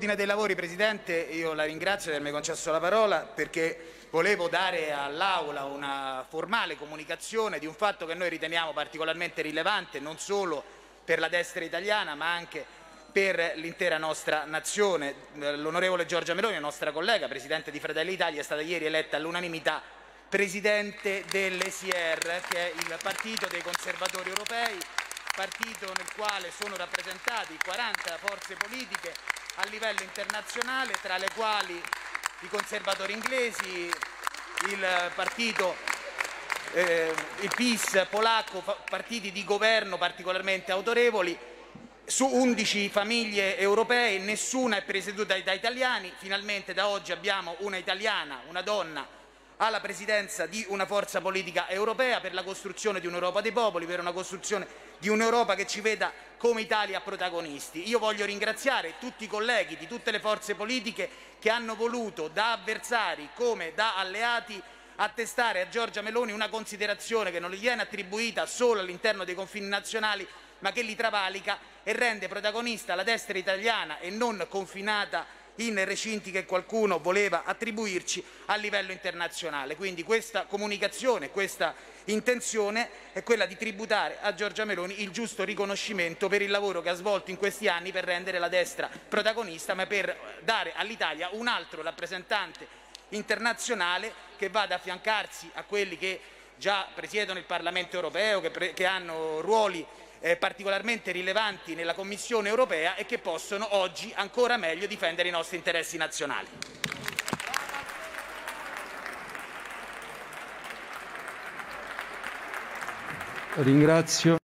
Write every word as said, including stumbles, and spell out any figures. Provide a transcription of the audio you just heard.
Dei lavori, Presidente, io la ringrazio di avermi concesso la parola perché volevo dare all'Aula una formale comunicazione di un fatto che noi riteniamo particolarmente rilevante non solo per la destra italiana ma anche per l'intera nostra nazione. L'onorevole Giorgia Meloni, nostra collega, Presidente di Fratelli d'Italia, è stata ieri eletta all'unanimità Presidente dell'E C R, che è il Partito dei Conservatori Europei, partito nel quale sono rappresentati quaranta forze politiche a livello internazionale, tra le quali i conservatori inglesi, il partito, eh, il PiS polacco, partiti di governo particolarmente autorevoli, su undici famiglie europee, nessuna è presieduta da italiani. Finalmente da oggi abbiamo una italiana, una donna, alla presidenza di una forza politica europea per la costruzione di un'Europa dei popoli, per una costruzione di un'Europa che ci veda come Italia protagonisti. Io voglio ringraziare tutti i colleghi di tutte le forze politiche che hanno voluto, da avversari come da alleati, attestare a Giorgia Meloni una considerazione che non gli viene attribuita solo all'interno dei confini nazionali, ma che li travalica e rende protagonista la destra italiana e non confinata in recinti che qualcuno voleva attribuirci a livello internazionale. Quindi questa comunicazione, questa intenzione è quella di tributare a Giorgia Meloni il giusto riconoscimento per il lavoro che ha svolto in questi anni per rendere la destra protagonista, ma per dare all'Italia un altro rappresentante internazionale che vada ad affiancarsi a quelli che già presiedono il Parlamento europeo, che, pre che hanno ruoli Eh, particolarmente rilevanti nella Commissione europea e che possono oggi ancora meglio difendere i nostri interessi nazionali. Ringrazio.